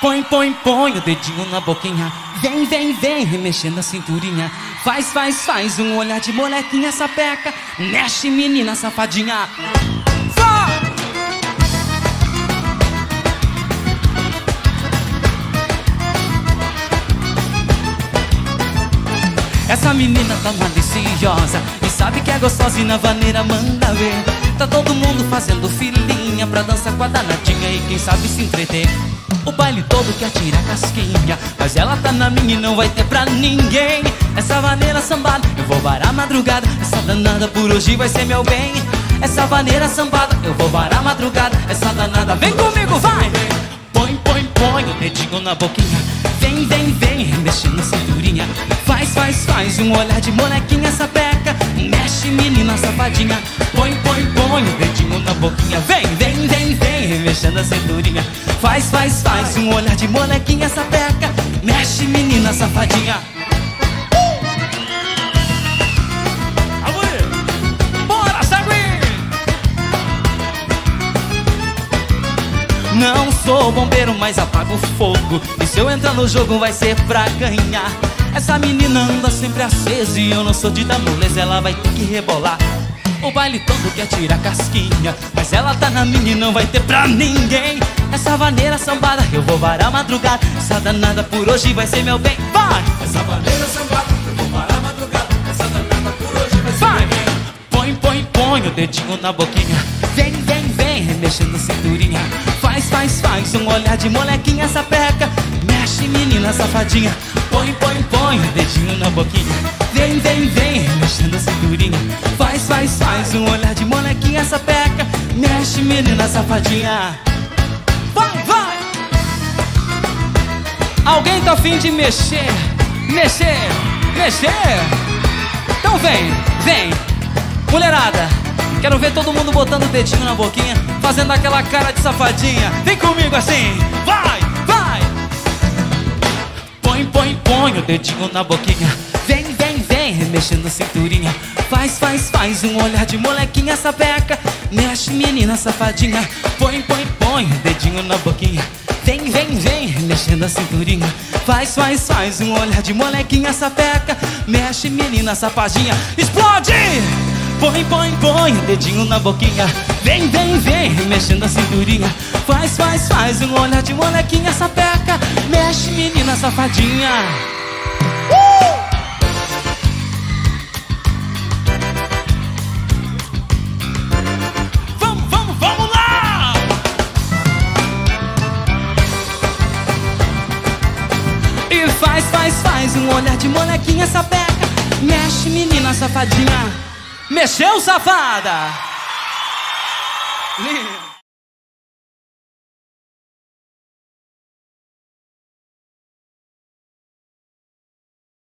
Põe, põe, põe o dedinho na boquinha. Vem, vem, vem, remexendo a cinturinha. Faz, faz, faz um olhar de molequinha sapeca. Mexe, menina safadinha. Essa menina tá maliciosa e sabe que é gostosa e na vaneira manda ver. Tá todo mundo fazendo filinha pra dançar com a danadinha e quem sabe se entreter. O baile todo quer tirar casquinha, mas ela tá na minha e não vai ter pra ninguém. Essa vaneira sambada, eu vou varar madrugada. Essa danada por hoje vai ser meu bem. Essa vaneira sambada, eu vou varar madrugada. Essa danada, vem comigo, vai! Põe, põe, põe o dedinho na boquinha. Vem, vem, vem, mexendo a cinturinha. Faz, faz, faz um olhar de molequinha sapeca. Mexe, menina safadinha. Põe, põe, põe o dedinho na boquinha. Vem, vem, vem, vem, mexendo a cinturinha. Faz, faz, faz um olhar de molequinha sapeca. Mexe, menina safadinha. Bora, Saguinho! Não sou bombeiro, mas apago o fogo. E se eu entrar no jogo vai ser pra ganhar. Essa menina anda sempre acesa e eu não sou de dar moleza, ela vai ter que rebolar. O baile todo quer tirar casquinha, mas ela tá na minha e não vai ter pra ninguém. Essa vaneira sambada, eu vou varar madrugada. Essa danada por hoje vai ser meu bem, vai! Essa vaneira sambada, eu vou varar madrugada. Essa danada por hoje vai ser vai. Meu bem. Põe, põe, põe o dedinho na boquinha. Vem, vem, vem, remexendo a cinturinha. Faz, faz, faz um olhar de molequinha sapeca. Mexe, menina safadinha. Põe, põe, põe o dedinho na boquinha. Vem, vem, vem, mexendo a cinturinha. Faz, faz, faz um olhar de molequinha sapeca. Mexe, menina safadinha. Vai, vai! Alguém tá afim de mexer? Mexer, mexer? Então vem, vem. Mulherada, quero ver todo mundo botando o dedinho na boquinha, fazendo aquela cara de safadinha. Vem comigo assim, vai, vai. Põe, põe, põe o dedinho na boquinha. Vem, vem, vem, remexendo a cinturinha. Faz, faz, faz um olhar de molequinha sapeca. Mexe, menina safadinha. Põe, põe, põe o dedinho na boquinha. Vem, vem, vem, remexendo a cinturinha. Faz, faz, faz um olhar de molequinha sapeca. Mexe, menina safadinha. Explode! Põe, põe, põe o dedinho na boquinha. Vem, vem, vem, mexendo a cinturinha. Faz, faz, faz um olhar de molequinha sapeca. Mexe, menina safadinha. Vamos, vamos, vamos lá! E faz, faz, faz um olhar de molequinha sapeca. Mexe, menina safadinha. Mexeu, safada! Lindo!